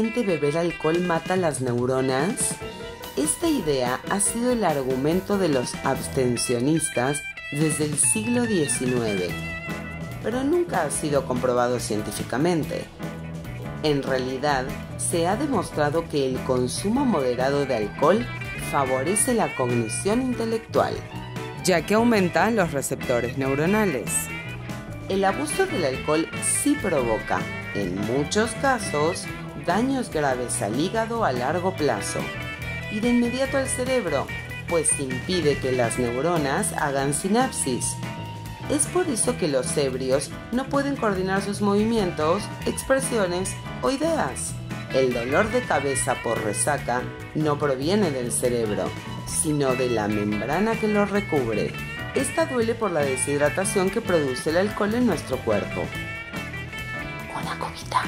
realmente beber alcohol mata las neuronas? Esta idea ha sido el argumento de los abstencionistas desde el siglo XIX, pero nunca ha sido comprobado científicamente. En realidad, se ha demostrado que el consumo moderado de alcohol favorece la cognición intelectual, ya que aumentan los receptores neuronales. El abuso del alcohol sí provoca, en muchos casos, daños graves al hígado a largo plazo y de inmediato al cerebro, pues impide que las neuronas hagan sinapsis. Es por eso que los ebrios no pueden coordinar sus movimientos, expresiones o ideas. El dolor de cabeza por resaca no proviene del cerebro, sino de la membrana que lo recubre. Esta duele por la deshidratación que produce el alcohol en nuestro cuerpo. Una copita.